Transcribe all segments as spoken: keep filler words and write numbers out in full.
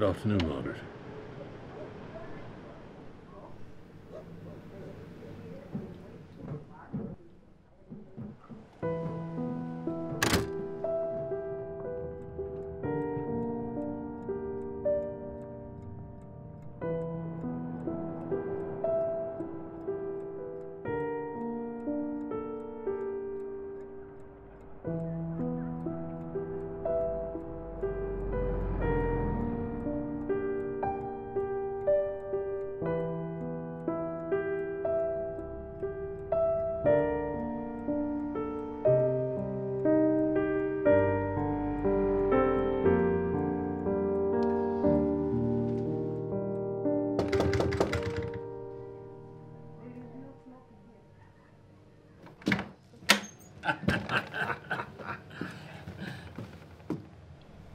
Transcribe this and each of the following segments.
Good afternoon, Margaret.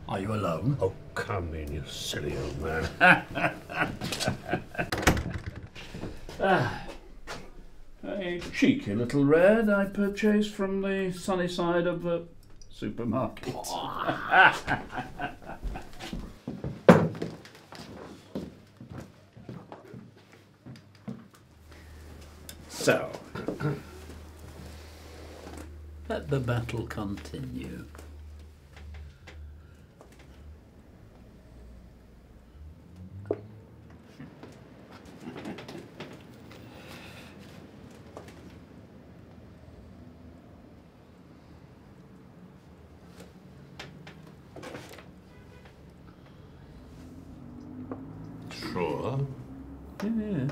Are you alone? Oh, come in, you silly old man. ah, a cheeky little red I purchased from the sunny side of the supermarket. So, let the battle continue. Sure. Yeah. yeah.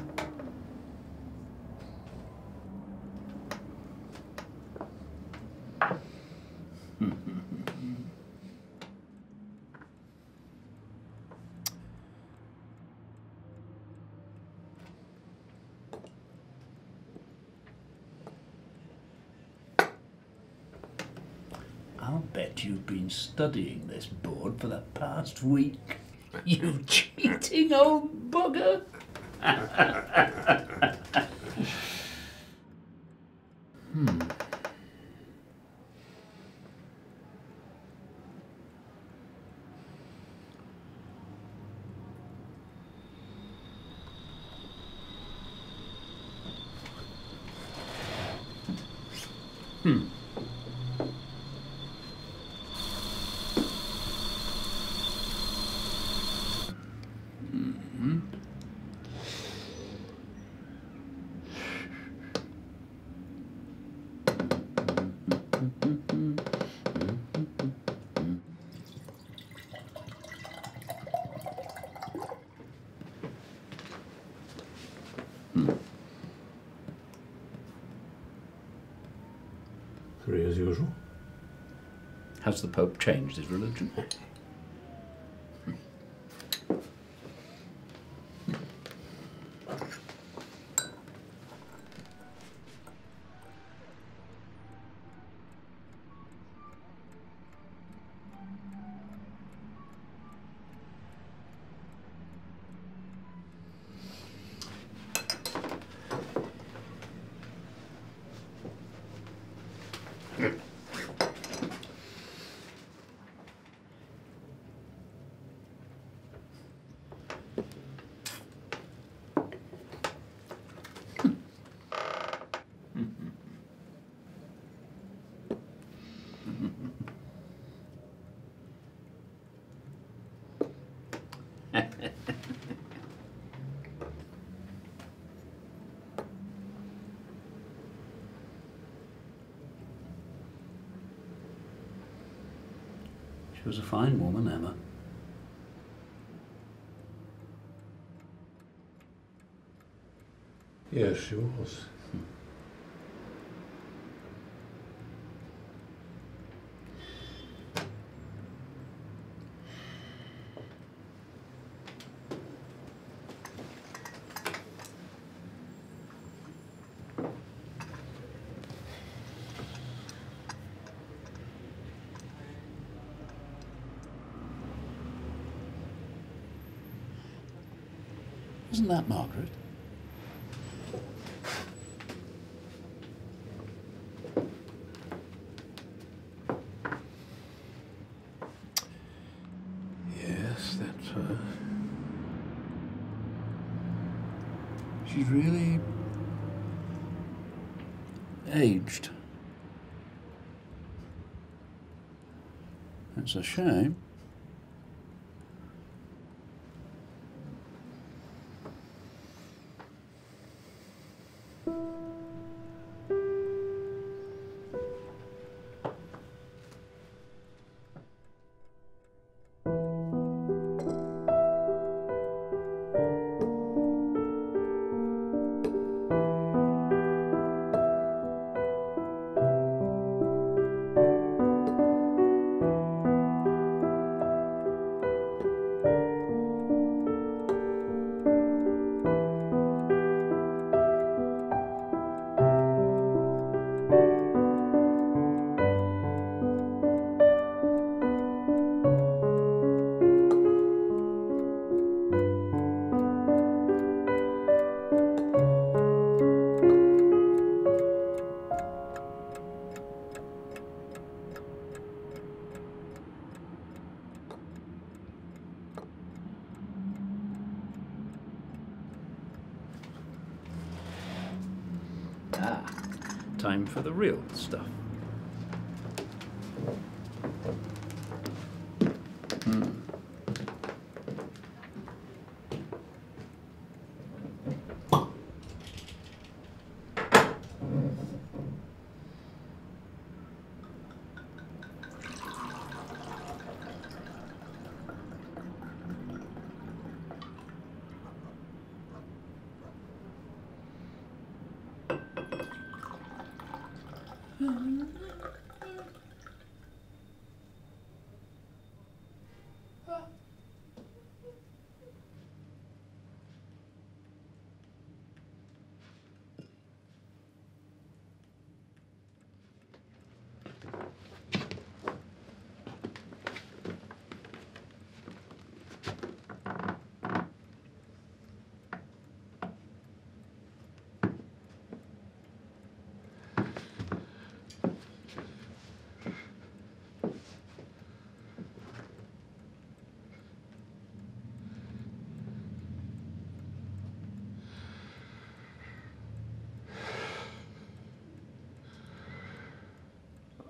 I'll bet you've been studying this board for the past week. You cheating old bugger! hmm. Hmm. Three as usual. Has the Pope changed his religion? She was a fine woman, Emma. Yes, she was. Hmm. Isn't that Margaret? Yes, that's her. She's really aged. That's a shame. Time for the real stuff. Hmm.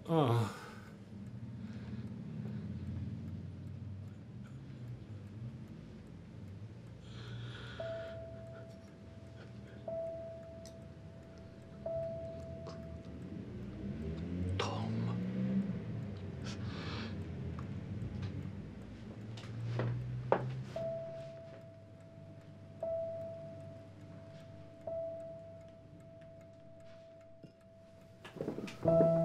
Oh. Tom.